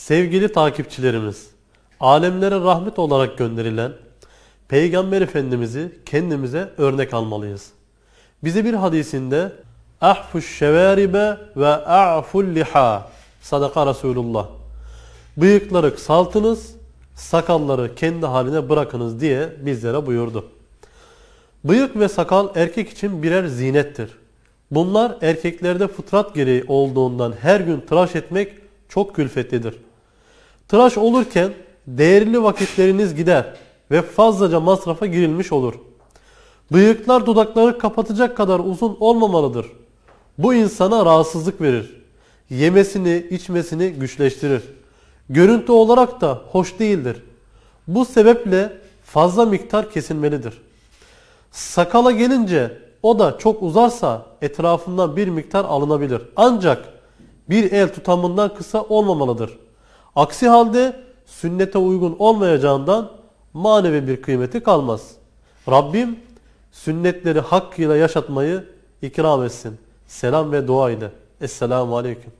Sevgili takipçilerimiz, alemlere rahmet olarak gönderilen Peygamber Efendimiz'i kendimize örnek almalıyız. Bize bir hadisinde "Ahfuş şevaribe ve a'ful liha" sadaka Resulullah. Bıyıkları kısaltınız, sakalları kendi haline bırakınız diye bizlere buyurdu. Bıyık ve sakal erkek için birer zinettir. Bunlar erkeklerde fıtrat gereği olduğundan her gün tıraş etmek çok külfetlidir. Tıraş olurken değerli vakitleriniz gider ve fazlaca masrafa girilmiş olur. Bıyıklar dudakları kapatacak kadar uzun olmamalıdır. Bu insana rahatsızlık verir. Yemesini, içmesini güçleştirir. Görüntü olarak da hoş değildir. Bu sebeple fazla miktar kesilmelidir. Sakala gelince o da çok uzarsa etrafından bir miktar alınabilir. Ancak bir el tutamından kısa olmamalıdır. Aksi halde sünnete uygun olmayacağından manevi bir kıymeti kalmaz. Rabbim sünnetleri hakkıyla yaşatmayı ikram etsin. Selam ve dua ile. Esselamu Aleyküm.